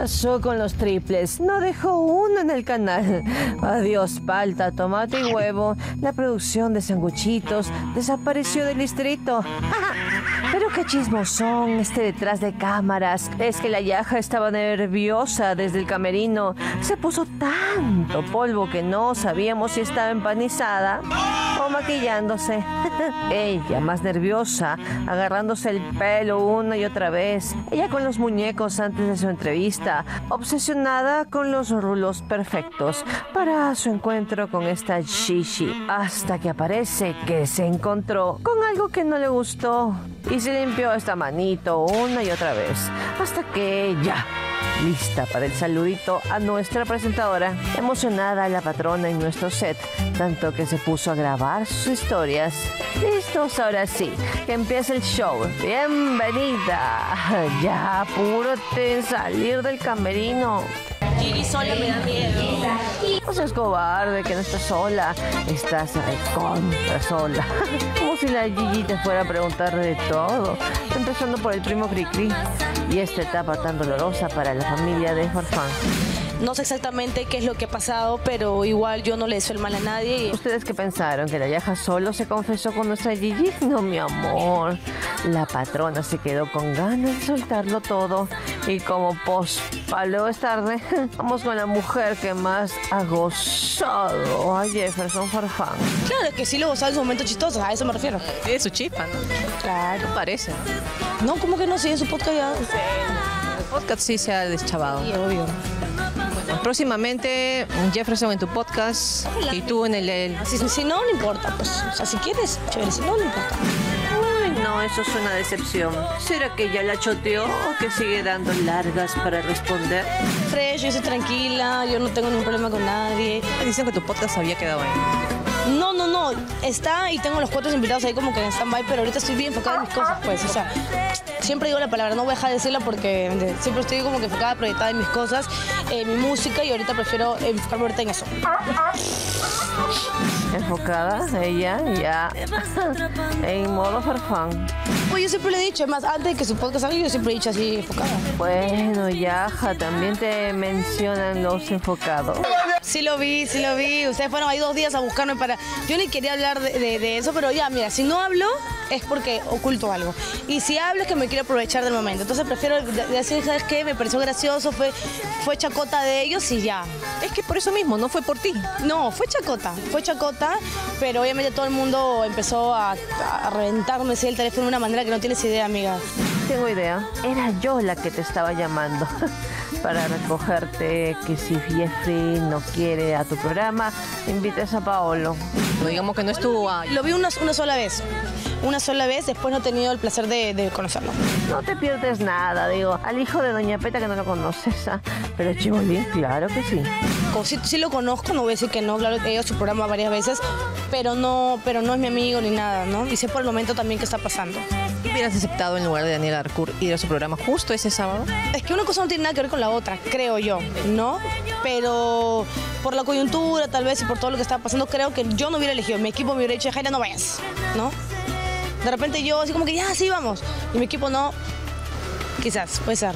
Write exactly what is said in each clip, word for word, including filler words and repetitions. pasó con los triples? No dejó uno en el canal. Adiós, palta, tomate y huevo. La producción de sanguchitos desapareció del distrito. Pero qué chismosón este detrás de cámaras. Es que la Yaja estaba nerviosa desde el camerino. Se puso tanto polvo que no sabíamos si estaba empanizada o maquillándose. Ella, más nerviosa, agarrándose el pelo una y otra vez. Ella con los muñecos antes de su entrevista, obsesionada con los rulos perfectos para su encuentro con esta Gigi. Hasta que aparece que se encontró con algo que no le gustó y se limpió esta manito una y otra vez. Hasta que ya, lista para el saludito a nuestra presentadora. Emocionada la patrona en nuestro set, tanto que se puso a grabar sus historias. Listos, ahora sí, que empieza el show. Bienvenida. Ya, apúrate en salir del camerino. Gigi sola me da miedo. No seas cobarde, que no estás sola. Estás recontra sola. Como si la Gigi te fuera a preguntar de todo, empezando por el primo Cricri y esta etapa tan dolorosa para la familia de Farfán. No sé exactamente qué es lo que ha pasado, pero igual yo no le deseo el mal a nadie. ¿Ustedes qué pensaron? ¿Que la Yaja solo se confesó con nuestra Gigi? No, mi amor. La patrona se quedó con ganas de soltarlo todo. Y como post, para luego es tarde, vamos con la mujer que más ha gozado a Jefferson Farfán. Claro, que sí lo gozaba en sus momentos chistosos, a eso me refiero. Tiene su chispa, ¿no? Claro. No parece. No, ¿cómo que no? Sí, en su podcast ya. Sí. El podcast sí se ha deschavado. Sí, obvio. Próximamente, Jefferson en tu podcast y tú en el... el... Si, si no, no importa, pues, o sea, si quieres, chévere, si no, no importa. Ay, no, eso es una decepción. ¿Será que ya la choteó o que sigue dando largas para responder? Fresh, yo soy tranquila, yo no tengo ningún problema con nadie. Dicen que tu podcast había quedado ahí. No, no, no, está y tengo los cuatro invitados ahí como que en stand-by, pero ahorita estoy bien enfocada en mis cosas, pues, o sea, siempre digo la palabra, no voy a dejar de decirla porque siempre estoy como que enfocada, proyectada en mis cosas, en mi música, y ahorita prefiero enfocarme ahorita en eso. Enfocada, ella, ya, en modo Farfán. Pues yo siempre le he dicho, además, antes de que su podcast salga, yo siempre he dicho así, enfocada. Bueno, Yaja, también te mencionan los enfocados. Sí lo vi, sí lo vi, ustedes fueron ahí dos días a buscarme para... Yo ni quería hablar de, de, de eso, pero ya, mira, si no hablo es porque oculto algo. Y si hablo es que me quiero aprovechar del momento. Entonces prefiero decir, ¿sabes qué? Me pareció gracioso, fue, fue chacota de ellos y ya. Es que por eso mismo, no fue por ti. No, fue chacota, fue chacota, pero obviamente todo el mundo empezó a, a reventarme el teléfono de una manera que no tienes idea, amiga. Tengo idea. Era yo la que te estaba llamando para recogerte, que si Jeffrey no quiere a tu programa, invites a Paolo. Digamos que no estuvo... Lo vi una, una sola vez. Una sola vez, después no he tenido el placer de, de conocerlo. No te pierdes nada, digo. Al hijo de Doña Peta, que no lo conoces, ¿ah? Pero Chivolín, claro que sí. Como si, si lo conozco, no voy a decir que no, claro, he ido a su programa varias veces, pero no, pero no es mi amigo ni nada, ¿no? Y sé por el momento también qué está pasando. ¿Hubieras aceptado en lugar de Daniel Arcourt ir a su programa justo ese sábado? Es que una cosa no tiene nada que ver con la otra, creo yo, ¿no? Pero por la coyuntura, tal vez, y por todo lo que estaba pasando, creo que yo no hubiera elegido. Mi equipo me hubiera dicho, Jair, no vayas, ¿no? De repente yo así como que, ya, sí, vamos. Y mi equipo no, quizás, puede ser.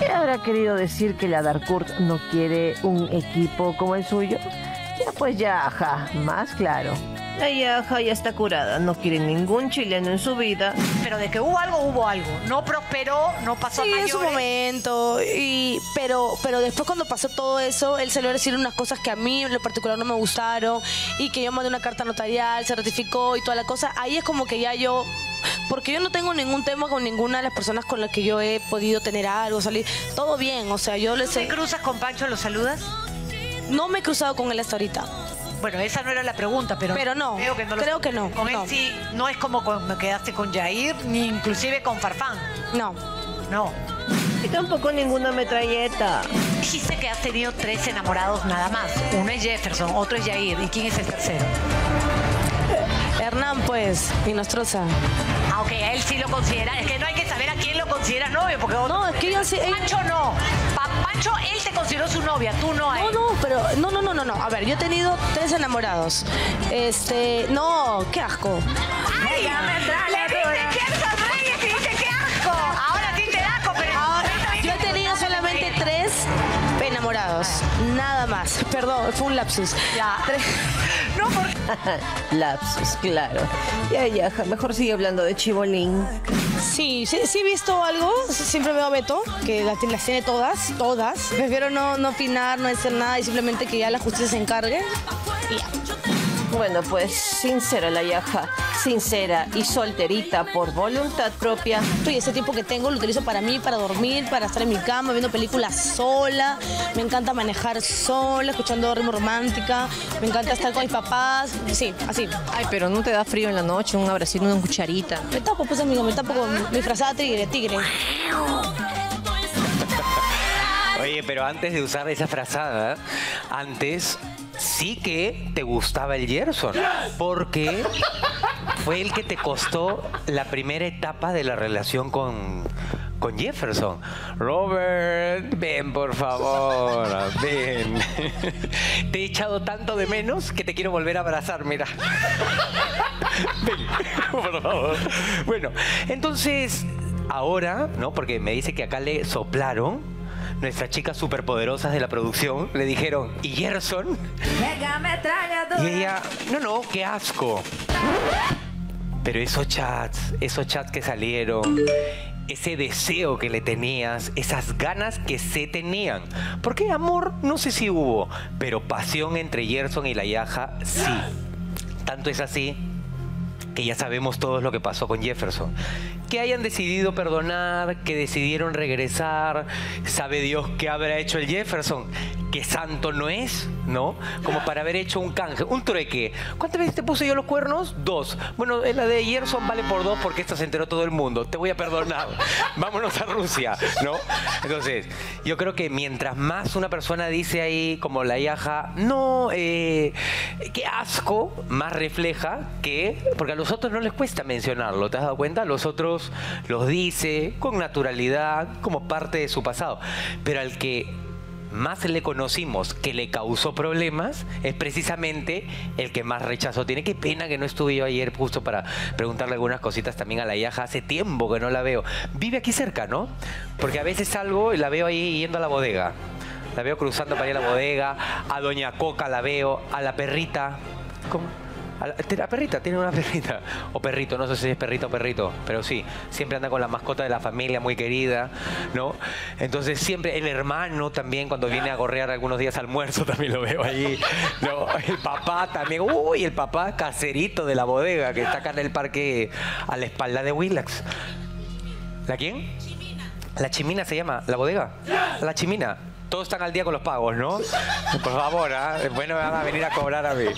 ¿Qué habrá querido decir que la Arcourt no quiere un equipo como el suyo? Ya, pues ya, ajá, más claro. La Yaja ya está curada, no quiere ningún chileno en su vida. Pero de que hubo algo, hubo algo. No prosperó, no pasó sí, a mayores. Sí, en su momento. Y, pero, pero después cuando pasó todo eso, él salió a decir unas cosas que a mí en lo particular no me gustaron. Y que yo mandé una carta notarial, se ratificó y toda la cosa. Ahí es como que ya yo... Porque yo no tengo ningún tema con ninguna de las personas con las que yo he podido tener algo, salir. Todo bien, o sea, yo les... ¿Te cruzas con Pancho, los saludas? No me he cruzado con él hasta ahorita. Bueno, esa no era la pregunta, pero, pero no, creo que no. Creo que no. Con él no. Sí, no es como cuando quedaste con Jair, ni inclusive con Farfán. No. No. Y tampoco ninguna metralleta. Dijiste que has tenido tres enamorados nada más. Uno es Jefferson, otro es Jair. ¿Y quién es el tercero? Hernán, pues, y Nostrosa. Ah, ok, a él sí lo considera. Es que no hay que saber a quién lo considera novio, porque vos... No, es que yo sí... Pancho él... no. Pa Pancho, él te consideró su novia, tú no a él. No, no, pero... No, no, no, no, no. A ver, yo he tenido tres enamorados. Este... No, qué asco. Ay, ya me trae la duda. Ahora sí te da asco, pero... Ahora, yo he tenido solamente tres Perdón, fue un lapsus. Ya. No, por... Lapsus, claro. Ya, ya, mejor sigue hablando de Chivolín. Sí, sí, sí he visto algo. Siempre veo a Beto, que las, las tiene todas, todas. Prefiero no, no opinar, no hacer nada y simplemente que ya la justicia se encargue. Y ya. Bueno, pues sincera la Yaja, sincera y solterita por voluntad propia. Y ese tiempo que tengo lo utilizo para mí, para dormir, para estar en mi cama, viendo películas sola. Me encanta manejar sola, escuchando ritmo romántica. Me encanta estar con mis papás. Sí, así. Ay, pero ¿no te da frío en la noche? Un abracito, una cucharita. Me tapo, pues, amigo, me tapo con mi frazada tigre, tigre. Oye, pero antes de usar esa frazada, antes... sí que te gustaba el Gerson, porque fue el que te costó la primera etapa de la relación con, con Jefferson. Robert, ven por favor, ven. Te he echado tanto de menos que te quiero volver a abrazar, mira. Ven, por favor. Bueno, entonces, ahora, ¿no? Porque me dice que acá le soplaron. Nuestras chicas superpoderosas de la producción le dijeron, ¿y Gerson? Y ella, no, no, qué asco. Pero esos chats, esos chats que salieron, ese deseo que le tenías, esas ganas que se tenían. Porque amor, no sé si hubo, pero pasión entre Gerson y la Yaja, sí. Tanto es así que ya sabemos todos lo que pasó con Jefferson. Que hayan decidido perdonar, que decidieron regresar, sabe Dios qué habrá hecho el Jefferson, que santo no es, ¿no? Como para haber hecho un canje, un trueque. ¿Cuántas veces te puse yo los cuernos? Dos. Bueno, es la de Gerson, vale por dos porque esta se enteró todo el mundo. Te voy a perdonar. Vámonos a Rusia, ¿no? Entonces, yo creo que mientras más una persona dice ahí, como la Yaja, no, eh, qué asco, más refleja que... Porque a los otros no les cuesta mencionarlo, ¿te has dado cuenta? Los otros los dice con naturalidad como parte de su pasado, pero al que más le conocimos que le causó problemas es precisamente el que más rechazó tiene. Qué pena que no estuve yo ayer justo para preguntarle algunas cositas también a la Yaja, hace tiempo que no la veo, vive aquí cerca, ¿no? Porque a veces salgo y la veo ahí yendo a la bodega, la veo cruzando para ir a la bodega, a Doña Coca la veo, a la perrita. ¿Cómo? A la, la perrita, tiene una perrita. O perrito, no sé si es perrito o perrito, pero sí, siempre anda con la mascota de la familia muy querida, ¿no? Entonces siempre el hermano también, cuando viene a gorrear algunos días almuerzo, también lo veo ahí, ¿no? El papá también, uy, el papá caserito de la bodega, que está acá en el parque a la espalda de Willax. ¿La quién? La Chimina se llama, la bodega. La Chimina. Todos están al día con los pagos, ¿no? Por favor, ¿eh? Bueno, van a venir a cobrar a mí.